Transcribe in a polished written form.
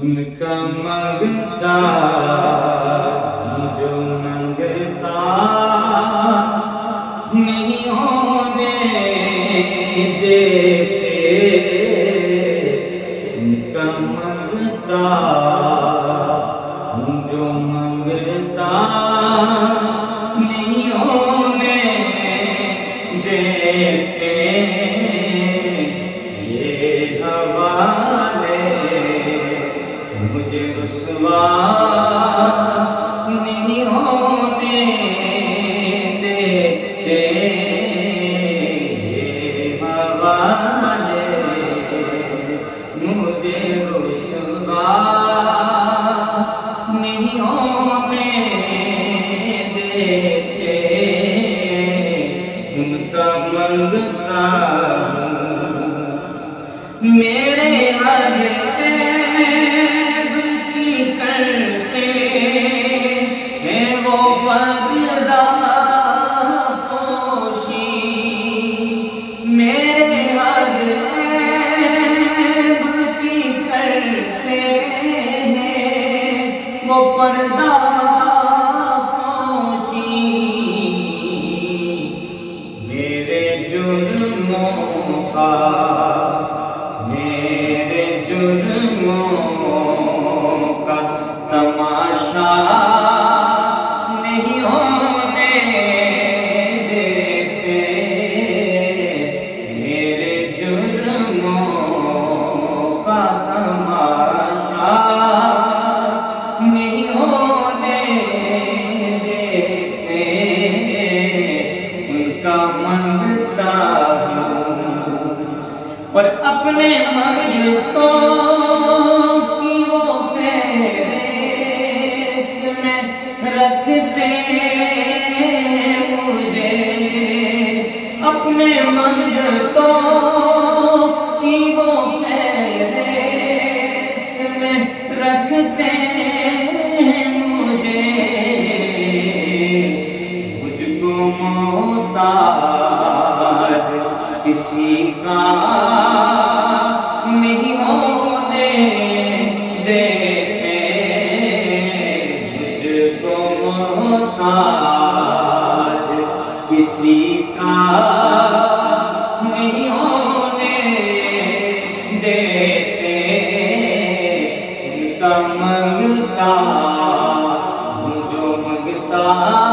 उनका मांगता जो मांगता नहीं होने देते, उनका मांगता जो मांगता नहीं होने देते। ये हवाले मुझे रुसवा नहीं होने देते, हवाले मुझे रुसवा नहीं होने देते। उनका मांगता हूं मेरे हर पर्दा पोशी मेरे जुर्मों का, मेरे जुर्मों का तमाशा नहीं होने देते, मेरे जुर्मों का तमाशा नहीं होने देते। उनका मांगता हूं और अपने मांगतों की वो फेहरिस्त में रखते, मुझे अपने मांगतों की वो फेहरिस्त में रखते, किसी का नहीं होने देते, मुझको मोहताज किसी का नहीं होने देते। उनका मांगता हूं जो मांगता